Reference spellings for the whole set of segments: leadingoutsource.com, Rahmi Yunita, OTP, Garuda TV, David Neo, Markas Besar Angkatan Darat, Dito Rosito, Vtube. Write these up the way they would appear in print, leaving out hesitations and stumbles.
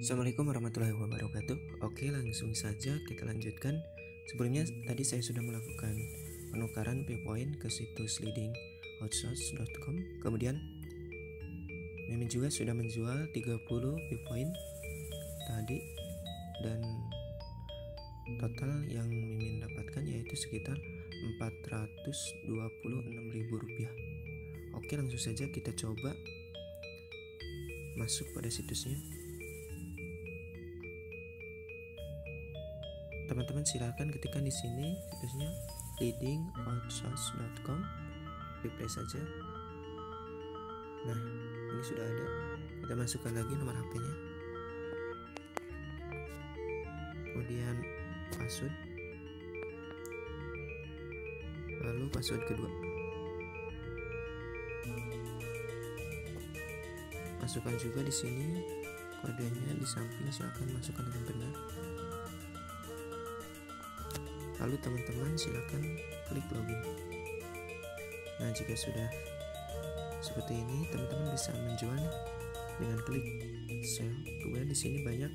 Assalamualaikum warahmatullahi wabarakatuh. Oke, langsung saja kita lanjutkan. Sebelumnya tadi saya sudah melakukan penukaran PayPoint ke situs leadingoutsource.com. Kemudian Mimin juga sudah menjual 30 PayPoint tadi, dan total yang Mimin dapatkan yaitu sekitar Rp426.000. Oke, langsung saja kita coba masuk pada situsnya. Teman-teman silahkan ketikkan di sini situsnya leadingoutsource.com, replay saja. Nah, ini sudah ada. Kita masukkan lagi nomor HP-nya, kemudian password, lalu password kedua. Masukkan juga di sini kodenya di samping, silahkan masukkan dengan benar. Lalu teman-teman silahkan klik login. Nah, jika sudah seperti ini, teman-teman bisa menjual dengan klik sell. Kemudian di sini banyak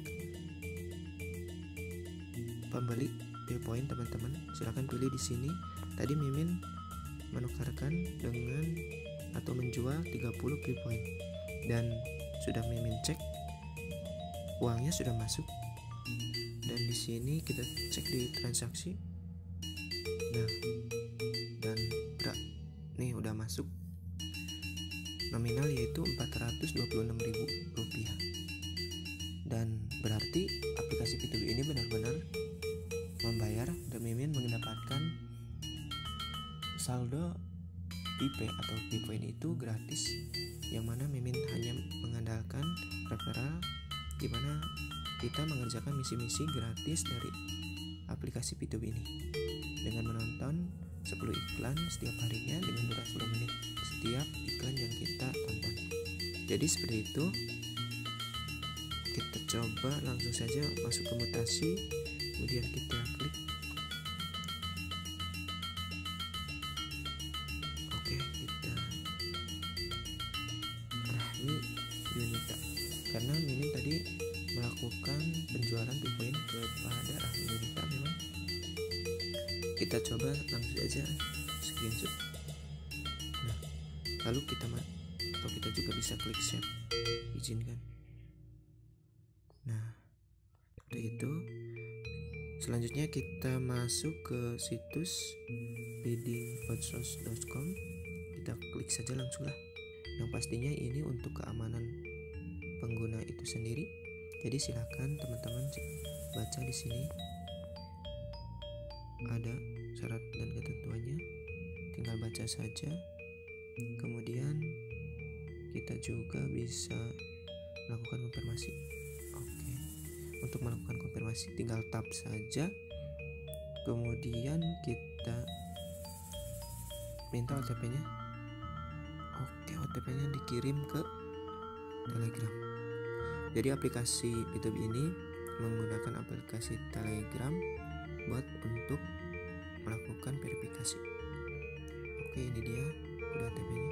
pembeli PayPoint, teman-teman silahkan pilih di sini. Tadi Mimin menukarkan dengan atau menjual 30 PayPoint dan sudah Mimin cek, uangnya sudah masuk. Dan di sini kita cek di transaksi. Nah, dan udah nih, udah masuk nominal yaitu Rp426.000, dan berarti aplikasi Vtube ini benar-benar membayar dan Mimin mendapatkan saldo IP atau PayPoint itu gratis, yang mana Mimin hanya mengandalkan referral, di mana kita mengerjakan misi-misi gratis dari aplikasi Vtube ini dengan menonton 10 iklan setiap harinya dengan durasi 10 menit setiap iklan yang kita tonton. Jadi seperti itu. Kita coba langsung saja masuk ke mutasi, kemudian kita klik. Oke, kita Rahmi Yunita, karena Mimin tadi melakukan penjualan PayPoint kepada Rahmi Yunita. Memang kita coba langsung aja screenshot. Nah, lalu kita juga bisa klik save, izinkan. Nah, seperti itu. Selanjutnya kita masuk ke situs leadingoutsource.com. Kita klik saja langsung lah. Yang pastinya ini untuk keamanan pengguna itu sendiri. Jadi silahkan teman-teman baca di sini. Ada syarat dan ketentuannya, tinggal baca saja. Kemudian kita juga bisa melakukan konfirmasi. Oke, untuk melakukan konfirmasi tinggal tap saja, kemudian kita minta OTP-nya. Oke, OTP-nya dikirim ke Telegram. Jadi aplikasi Vtube ini menggunakan aplikasi Telegram buat untuk melakukan verifikasi. Oke, ini dia udah OTP-nya.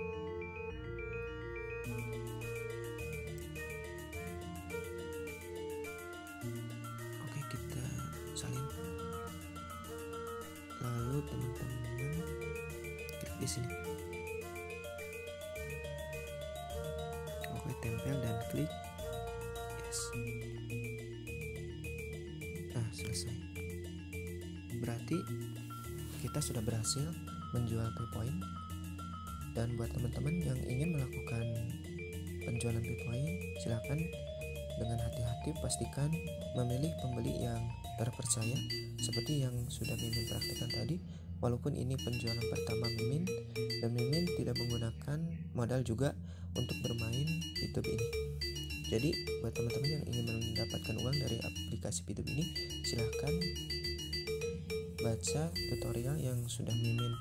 Oke, kita salin. Lalu teman-teman klik di sini. Oke, tempel dan klik yes. Nah, selesai. Berarti kita sudah berhasil menjual PayPoint. Dan buat teman-teman yang ingin melakukan penjualan PayPoint, silakan dengan hati-hati pastikan memilih pembeli yang terpercaya seperti yang sudah Mimin praktikkan tadi. Walaupun ini penjualan pertama Mimin dan Mimin tidak menggunakan modal juga untuk bermain Vtube ini. Jadi buat teman-teman yang ingin mendapatkan uang dari aplikasi Vtube ini, silahkan baca tutorial yang sudah Mimin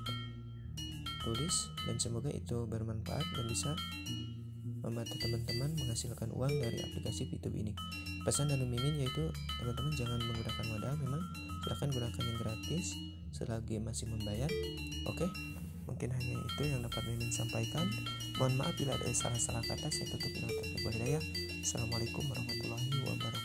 tulis, dan semoga itu bermanfaat dan bisa membantu teman-teman menghasilkan uang dari aplikasi Vtube ini. Pesan dari Mimin yaitu teman-teman jangan menggunakan modal, memang silahkan gunakan yang gratis selagi masih membayar. Oke, mungkin hanya itu yang dapat Mimin sampaikan. Mohon maaf bila ada salah-salah kata. Saya tutup dengan terima kasih. Assalamualaikum warahmatullahi wabarakatuh.